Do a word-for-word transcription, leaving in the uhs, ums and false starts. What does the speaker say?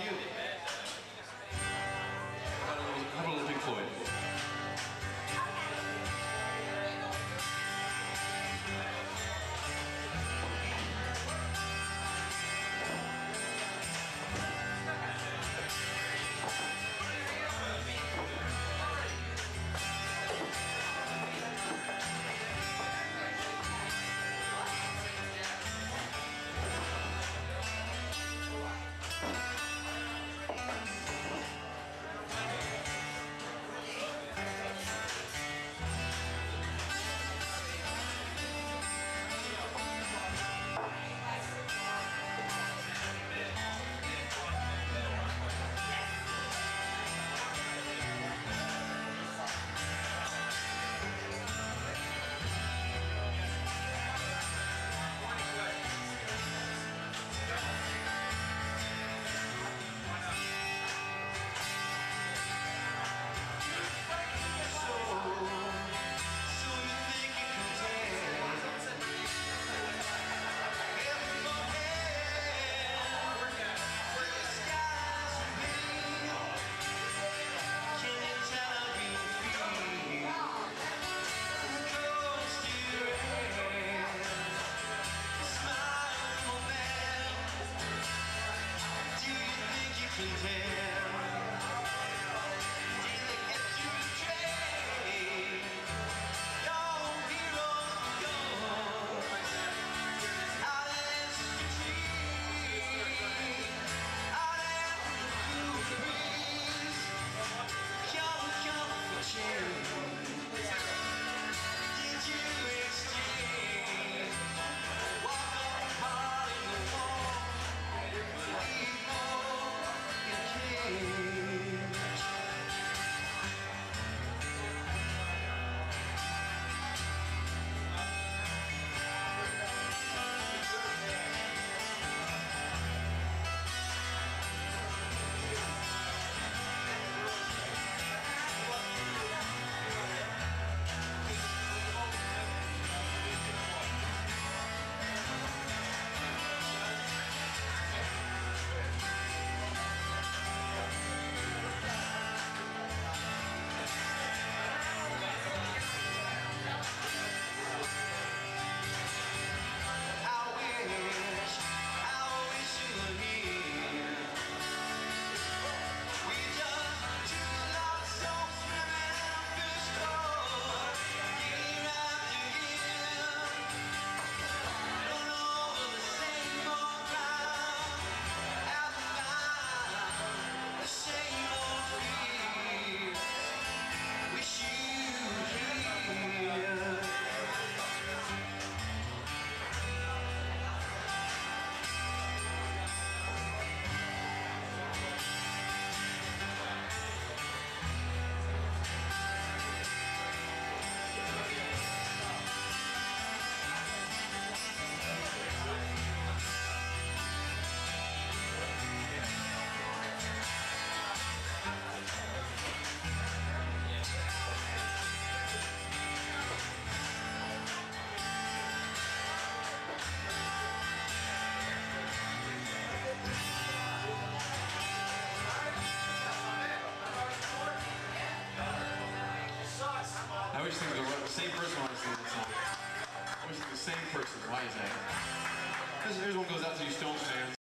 for you. How about a little Pink Floyd? I always think the same person wants to sing that song. I always think the same person. Why is that? Because here's one goes out to you Stones fans.